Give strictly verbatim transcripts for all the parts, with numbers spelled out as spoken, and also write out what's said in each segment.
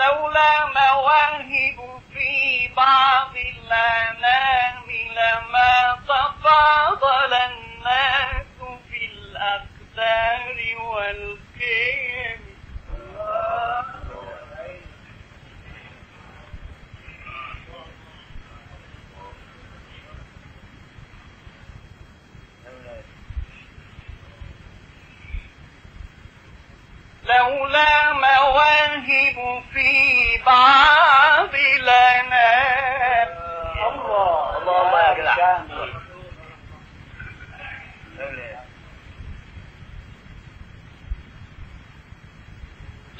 لولا مواهب في بعض الأنام لما تفاضل الناس في الأقدار والقيم. لولا مواهب في بعض الأنام. الله الله يا جدع.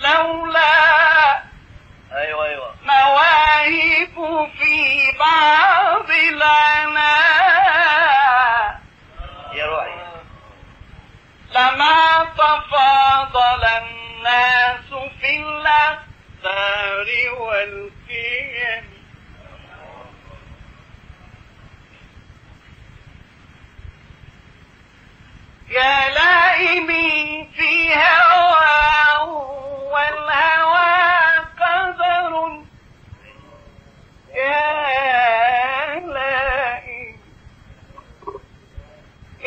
لولا أيوة أيوة مواهب في بعض الأنام يا روحي لما تفاضل الناس في الأقدار والقيم. يا لائمي في هواه والهوى قدر.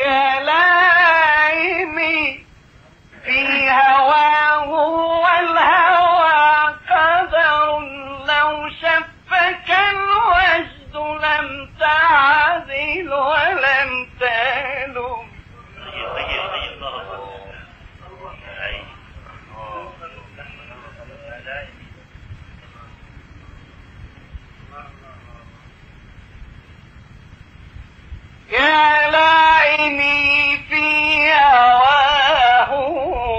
يا لائمي يا لائمي في هواه والهوى قدر. لو شفك الوجد لم تعزل ولم تلم. يا لائمي في هواه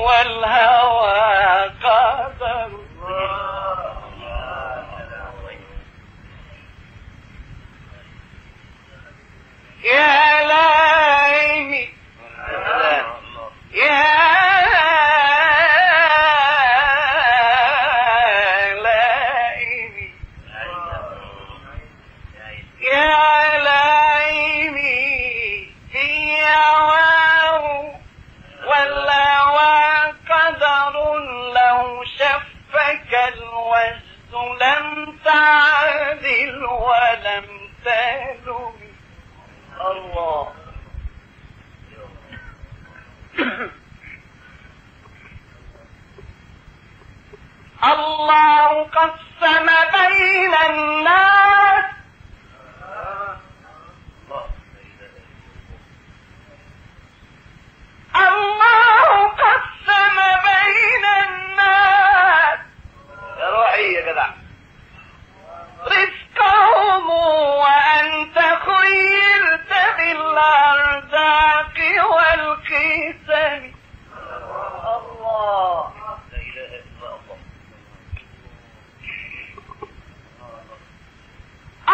والهوى قدر. يا لائمي يا لائمي يا الوجد لم تعدل ولم تلم. الله. الله قسم بين الناس. الله قسم بين الناس يا جدع رزقهم وأنت خيرت بالأرزاق والقسم. الله لا إله إلا الله. الله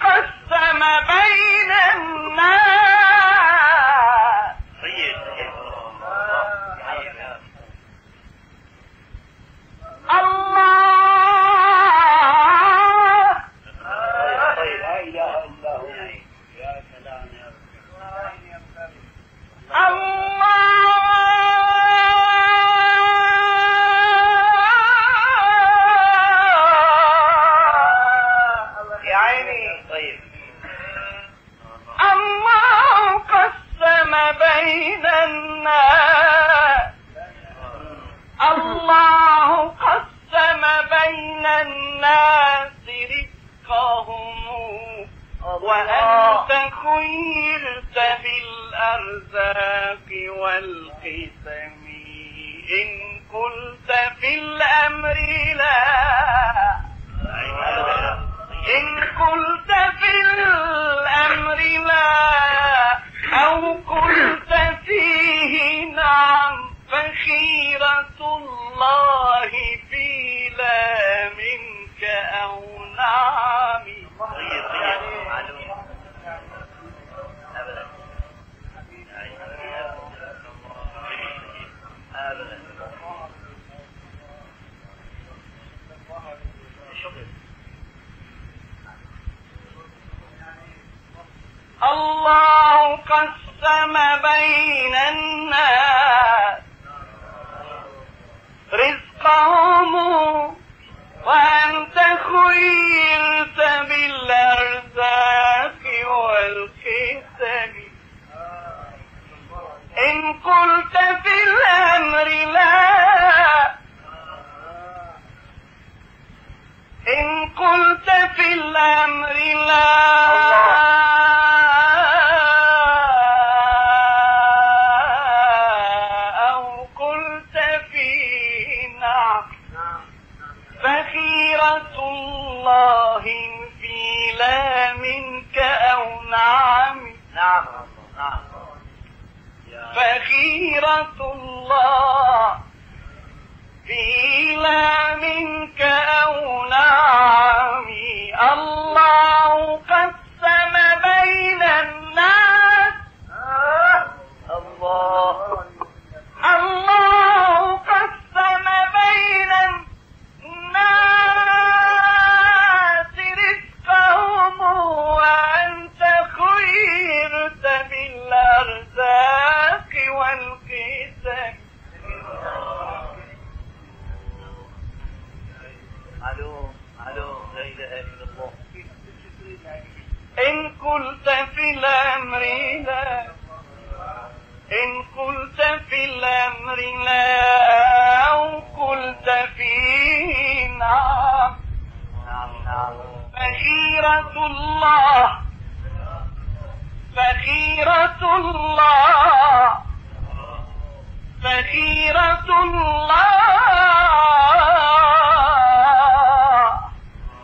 قسم بين الناس. الله الله يا عيني. طيب الله قسم بين الناس. الله قسم بين الناس رزقهم وأنت خيرت بالأرزاق والقسم. إن قلت في الأمر لا إن قلت في الأمر لا أو قلت فيه نعم فخيرة الله في لا منك أو نعم. الله قسم بين الناس رزقهم وأنت خيرت بالأرزاق والقسم إن قلت في الأمر لا إن قلت في الأمر لا فخيرة الله في لا منك أو نعم نعم نعم فخيرة الله في لا منك أو نعم الله قسم بين الناس الله الله قسم بين الناس الناس رزقهم وأنت خيرت بالأرزاق والقسم إن قلت في الأمر لا إن قلت في الأمر لا أو قلت فيه نعم فخيرة الله فخيرة الله فخيرة الله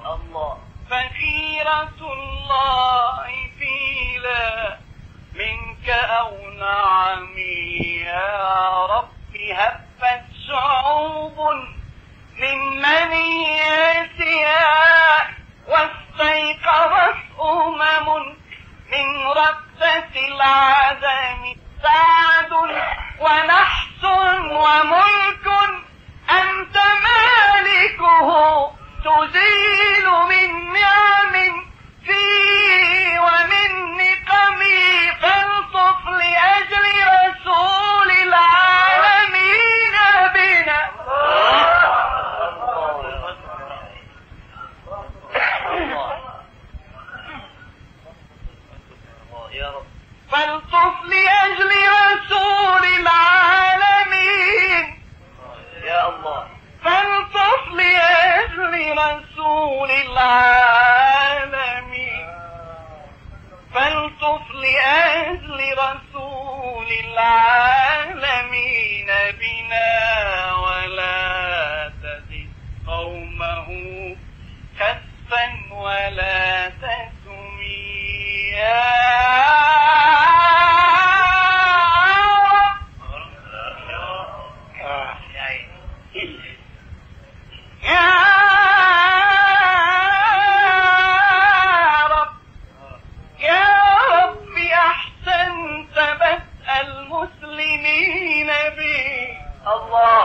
الله فخيرة الله في لا منك أو نعمي يا رب هبت شعوب من منياتها واستيقظت أمم من ربة العدم سعد ونحس وملك أنت مالكه تزيل من نعم فيه ومن نقمي فانصف لأجل رسول العالمين بنا فانصف لأجل رسول العالمين يا الله فانصف لأجل رسول العالمين فالطف لأجل رسول العالمين بنا ولا تزد قومه كسفا ولا تسميا المسلمين بي الله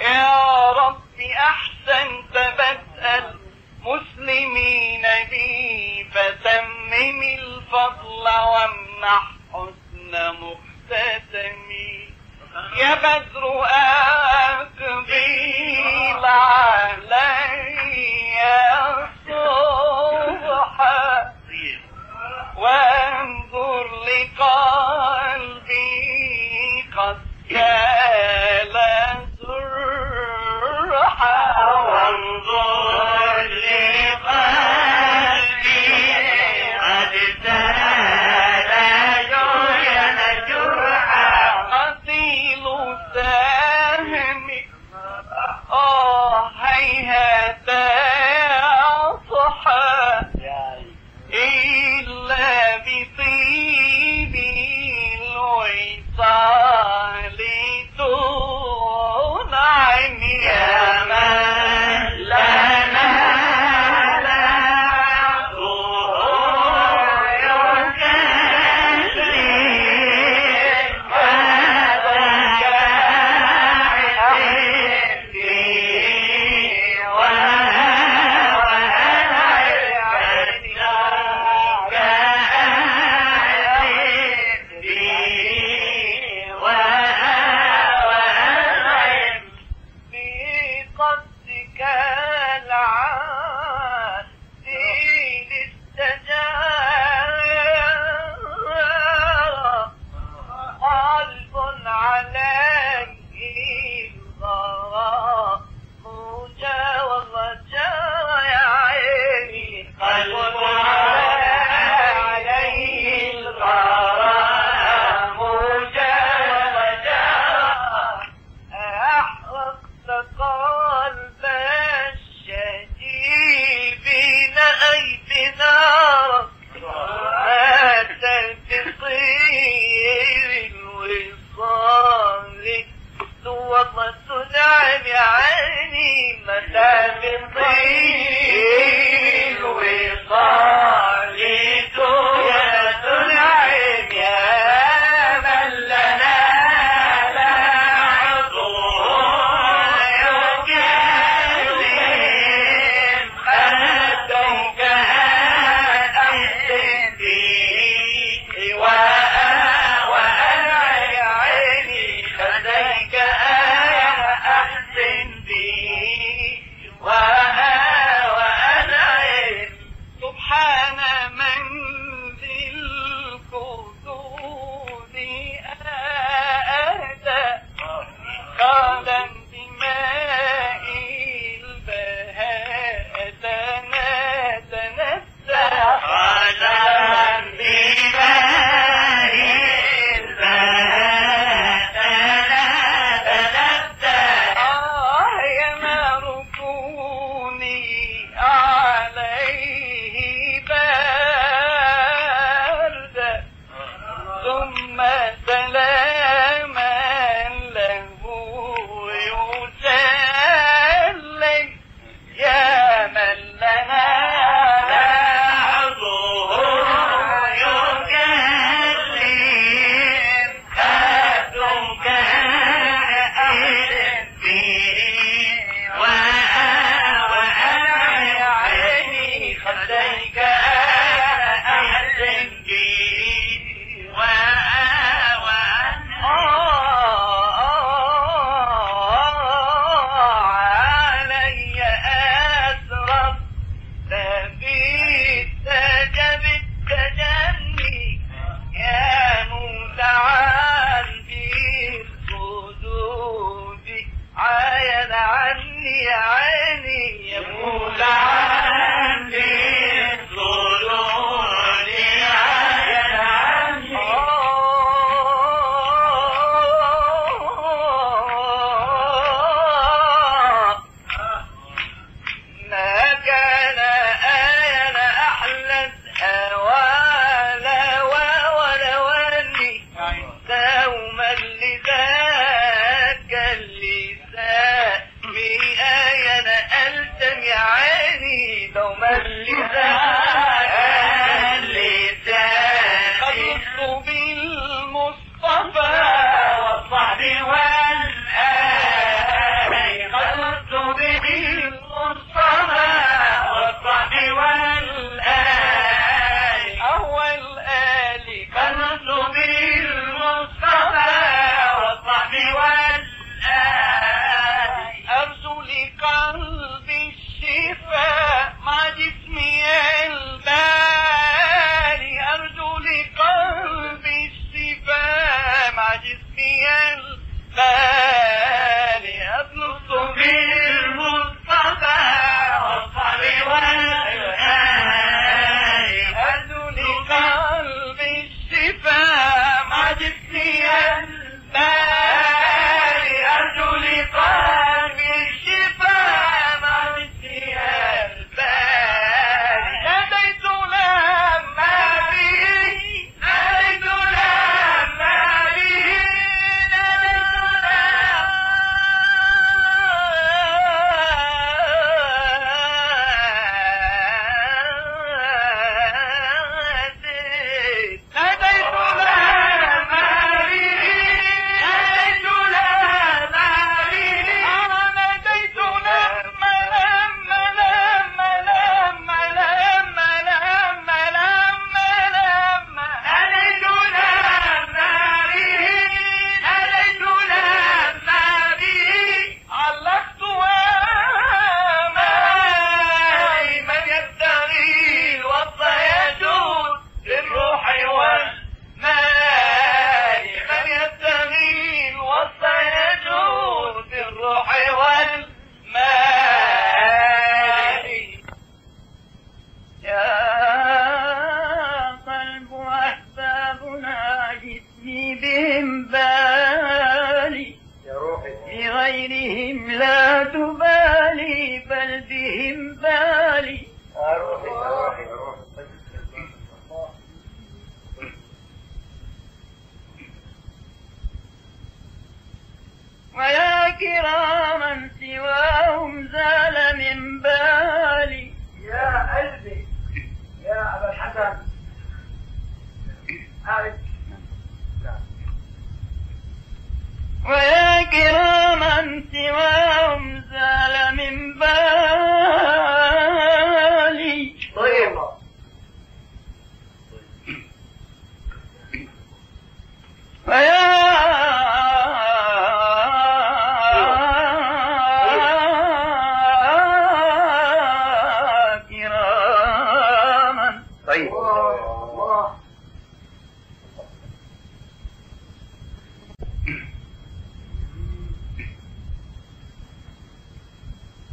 يا رب أحسنت بدء المسلمين بي فتمم الفضل وامنح حسن مختتمي يا بدر أقبل علي يا صبح وانظر لقلبي قد كال سرحا وانظر لقلبي قد كال جرحا جرحا قتيل سهم آه هيهات يا صحا إلا بطيب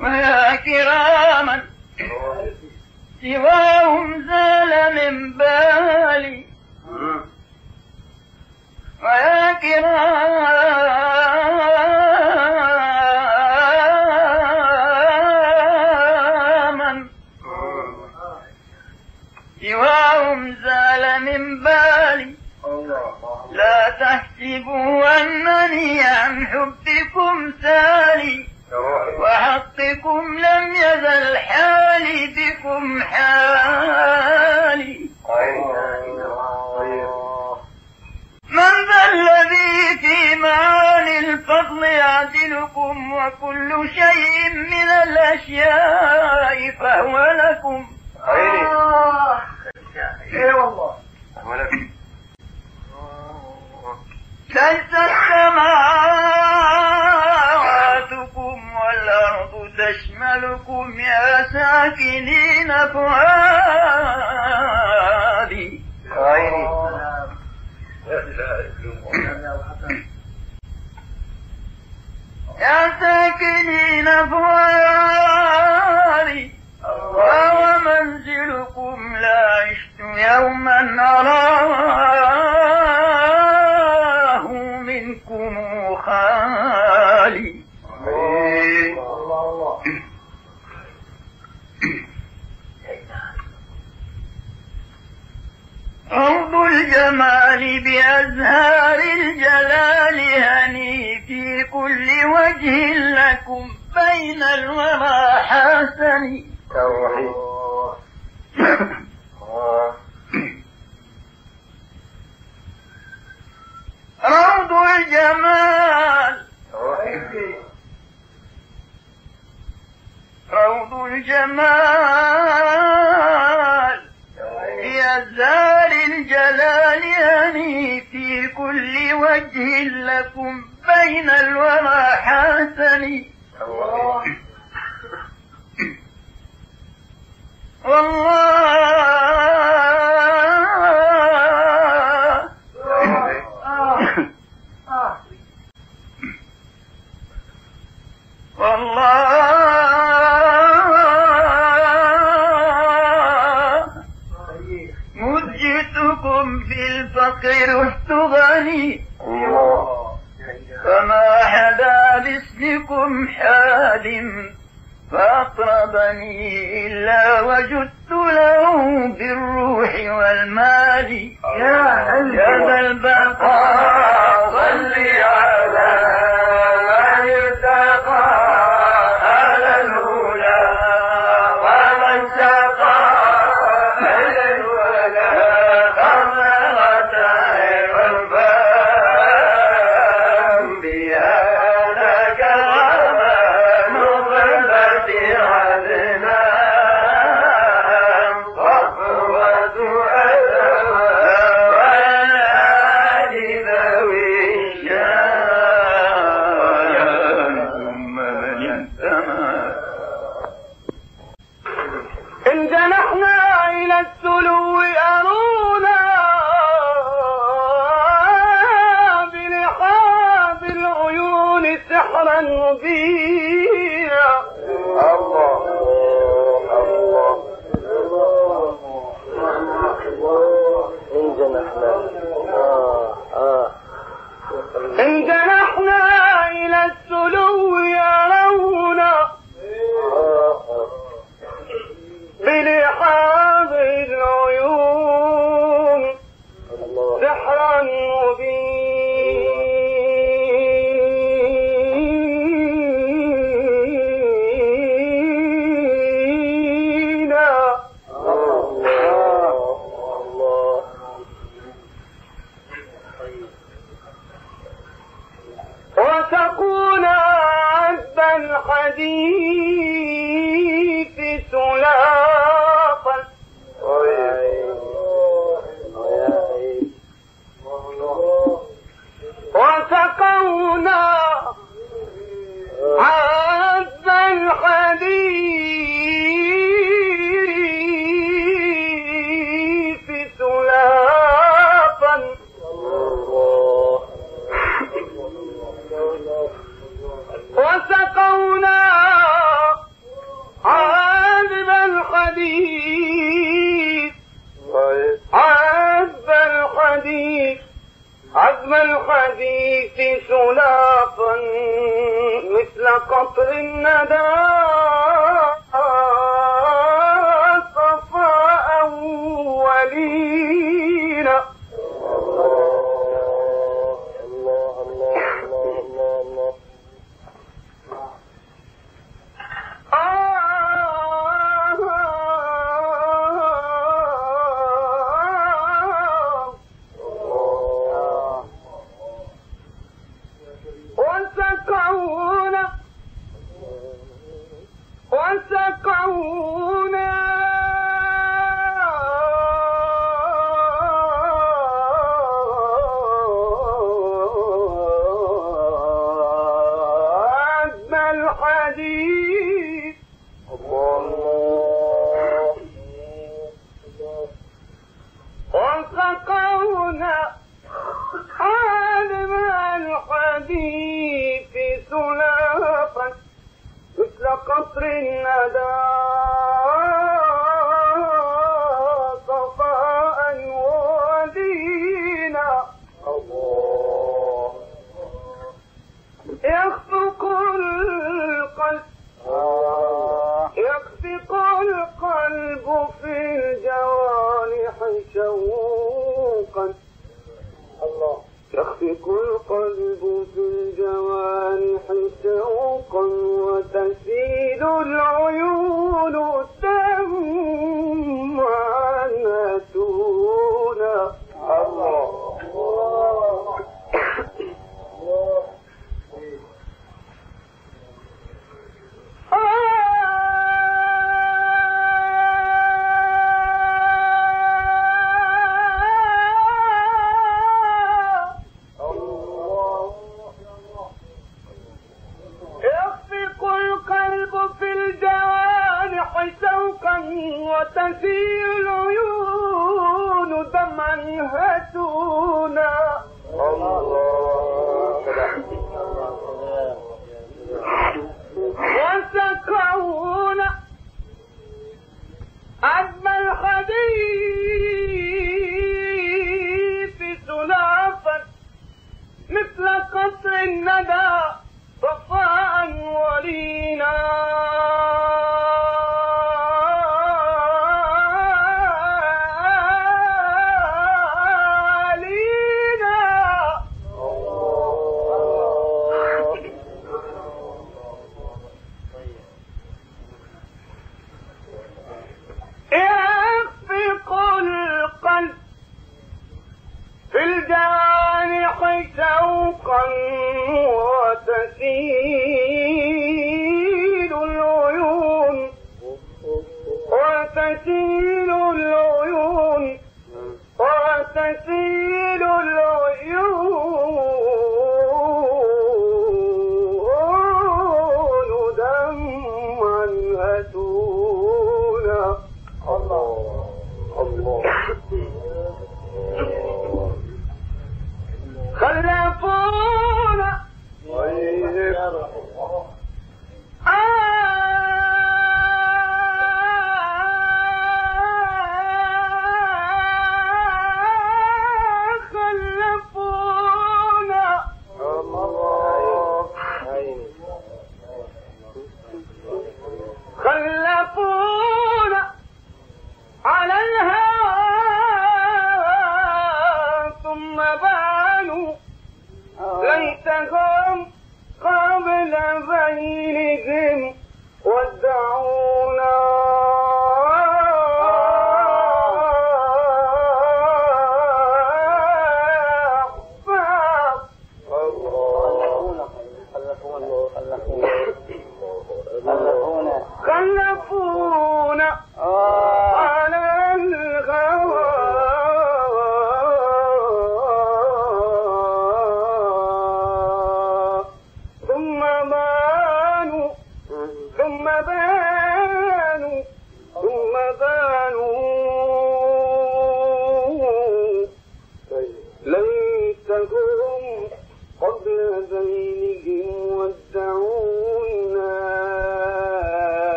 ويا كراما سواهم زال من بالي، ويا كراما سواهم زال من بالي، لا تحسبوا أنني عن حبكم سالي، وحقكم لم يزل حالي بكم حالي. من ذا الذي في معاني الفضل يعدلكم، وكل شيء من الأشياء فهو لكم. اي والله فهو لكم. ليست سماواتكم والأرض تشملكم يا ساكنين فؤادي. يا ساكنين فؤادي وهو منزلكم، لا عشت يوما أراه منكم خالي. عرض الجمال بأزهار الجلال هني في كل وجه لكم بين الورى حسني. عرض الجمال عرض الجمال بأزهار الجلال هني في كل وجه لكم بين الورى حسني. والله والله مجدتكم في الفقر رحت غني، فما حدا باسمكم حادم فأطربني إلا وجدت له بالروح والمال. يا ذا البقاء صلي على من ارتقى على الهدى، ومن سقى إلى الولى قمرة والفهم بهذا كرما نظمة عدنا. إن جنحنا إلى السلو أرونا بلحاظ العيون سحرا مبينا. الله الله الله. إن جنحنا آه آه إن جنحنا إلى السلو يرونا بلحاظ العيون سحرا مبينا. الله الله. وتكون عذبا حديث سلام وتكونا عذب الحديث سلافا. الحديث عزم الحديث سلاطا مثل قطر الندى صفاء ولينا. الله الله الله الله الله وسقونا عذب الحديث. الله وسقونا عذب الحديث سلاطا مثل قطر الندى صفاء ودينا. الله يخفق القلب يخفق القلب في الجوانح شوقا. الله يخفق القلب في الجوانح شوقا وتسيل العيون دمعا نتونا. الله الله الله وتسيل العيون دمعا هاتونا. وسقون عذب الحديث سلاطا مثل قطر الندى صفاء ولينا. وتسيل العيون وتسيل العيون وتسيل العيون دمعا هتونا. الله الله خلفونا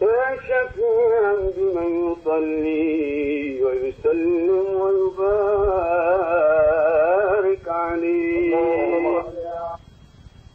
يا شفيعا بمن يصلي يسلم ويبارك.